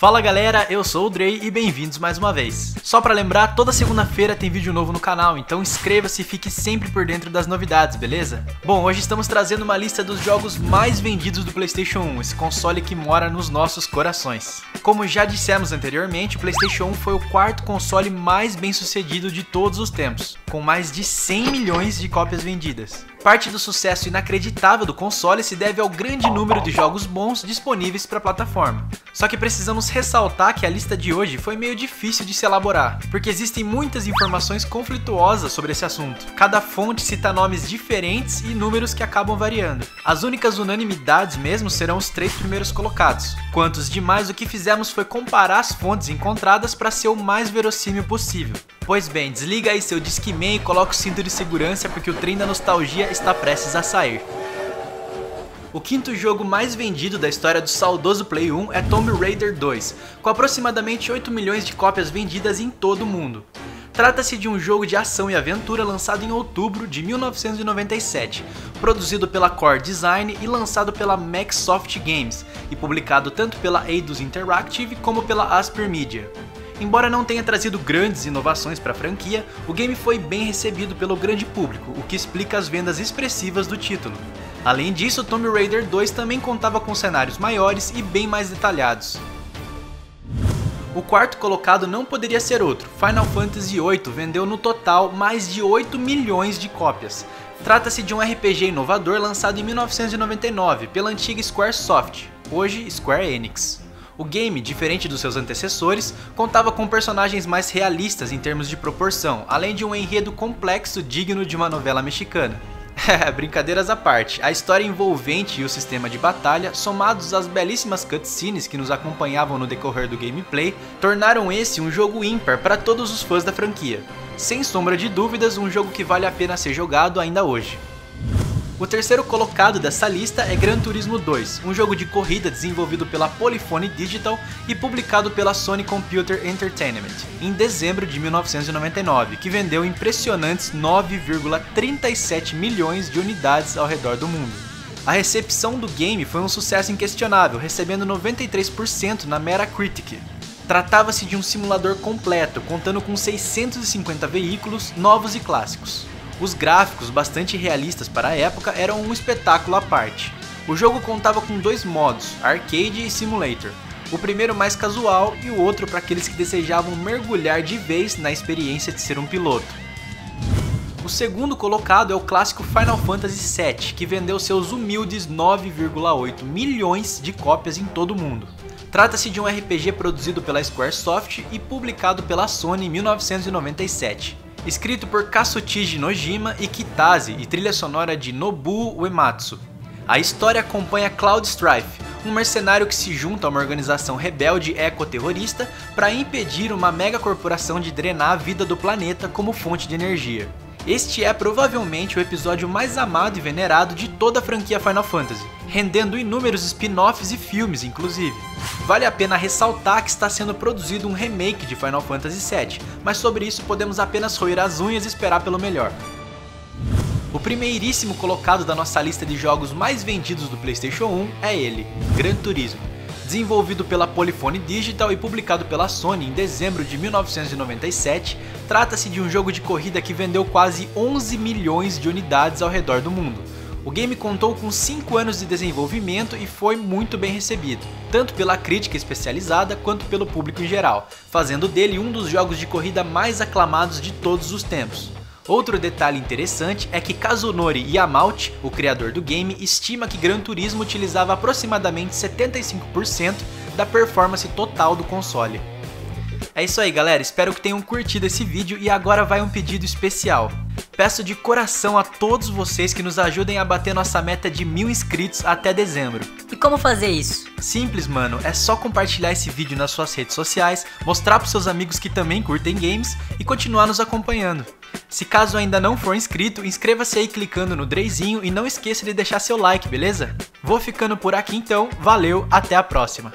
Fala galera, eu sou o Drey e bem-vindos mais uma vez. Só pra lembrar, toda segunda-feira tem vídeo novo no canal, então inscreva-se e fique sempre por dentro das novidades, beleza? Bom, hoje estamos trazendo uma lista dos jogos mais vendidos do Playstation 1, esse console que mora nos nossos corações. Como já dissemos anteriormente, o Playstation 1 foi o quarto console mais bem sucedido de todos os tempos, com mais de 100 milhões de cópias vendidas. Parte do sucesso inacreditável do console se deve ao grande número de jogos bons disponíveis para a plataforma. Só que precisamos ressaltar que a lista de hoje foi meio difícil de se elaborar, porque existem muitas informações conflituosas sobre esse assunto. Cada fonte cita nomes diferentes e números que acabam variando. As únicas unanimidades mesmo serão os três primeiros colocados. Quanto aos demais, o que fizemos foi comparar as fontes encontradas para ser o mais verossímil possível. Pois bem, desliga aí seu Discman e coloca o cinto de segurança porque o trem da nostalgia está prestes a sair. O quinto jogo mais vendido da história do saudoso Play 1 é Tomb Raider 2, com aproximadamente 8 milhões de cópias vendidas em todo o mundo. Trata-se de um jogo de ação e aventura lançado em outubro de 1997, produzido pela Core Design e lançado pela MacSoft Games, e publicado tanto pela Eidos Interactive como pela Asper Media. Embora não tenha trazido grandes inovações para a franquia, o game foi bem recebido pelo grande público, o que explica as vendas expressivas do título. Além disso, Tomb Raider 2 também contava com cenários maiores e bem mais detalhados. O quarto colocado não poderia ser outro, Final Fantasy VIII vendeu no total mais de 8 milhões de cópias. Trata-se de um RPG inovador lançado em 1999 pela antiga Squaresoft, hoje Square Enix. O game, diferente dos seus antecessores, contava com personagens mais realistas em termos de proporção, além de um enredo complexo digno de uma novela mexicana. Brincadeiras à parte, a história envolvente e o sistema de batalha, somados às belíssimas cutscenes que nos acompanhavam no decorrer do gameplay, tornaram esse um jogo ímpar para todos os fãs da franquia. Sem sombra de dúvidas, um jogo que vale a pena ser jogado ainda hoje. O terceiro colocado dessa lista é Gran Turismo 2, um jogo de corrida desenvolvido pela Polyphony Digital e publicado pela Sony Computer Entertainment em dezembro de 1999, que vendeu impressionantes 9,37 milhões de unidades ao redor do mundo. A recepção do game foi um sucesso inquestionável, recebendo 93% na Metacritic. Tratava-se de um simulador completo, contando com 650 veículos novos e clássicos. Os gráficos, bastante realistas para a época, eram um espetáculo à parte. O jogo contava com dois modos, Arcade e Simulator. O primeiro mais casual e o outro para aqueles que desejavam mergulhar de vez na experiência de ser um piloto. O segundo colocado é o clássico Final Fantasy VII, que vendeu seus humildes 9,8 milhões de cópias em todo o mundo. Trata-se de um RPG produzido pela Squaresoft e publicado pela Sony em 1997. Escrito por Kazushige Nojima e Kitase e trilha sonora de Nobu Uematsu. A história acompanha Cloud Strife, um mercenário que se junta a uma organização rebelde ecoterrorista para impedir uma megacorporação de drenar a vida do planeta como fonte de energia. Este é provavelmente o episódio mais amado e venerado de toda a franquia Final Fantasy, rendendo inúmeros spin-offs e filmes, inclusive. Vale a pena ressaltar que está sendo produzido um remake de Final Fantasy VII, mas sobre isso podemos apenas roer as unhas e esperar pelo melhor. O primeiríssimo colocado da nossa lista de jogos mais vendidos do PlayStation 1 é ele, Gran Turismo. Desenvolvido pela Polyphony Digital e publicado pela Sony em dezembro de 1997, trata-se de um jogo de corrida que vendeu quase 11 milhões de unidades ao redor do mundo. O game contou com 5 anos de desenvolvimento e foi muito bem recebido, tanto pela crítica especializada quanto pelo público em geral, fazendo dele um dos jogos de corrida mais aclamados de todos os tempos. Outro detalhe interessante é que Kazunori Yamauchi, o criador do game, estima que Gran Turismo utilizava aproximadamente 75% da performance total do console. É isso aí galera, espero que tenham curtido esse vídeo e agora vai um pedido especial. Peço de coração a todos vocês que nos ajudem a bater nossa meta de 1000 inscritos até dezembro. E como fazer isso? Simples, mano, é só compartilhar esse vídeo nas suas redes sociais, mostrar para seus amigos que também curtem games e continuar nos acompanhando. Se caso ainda não for inscrito, inscreva-se aí clicando no Dreyzinho e não esqueça de deixar seu like, beleza? Vou ficando por aqui então, valeu, até a próxima!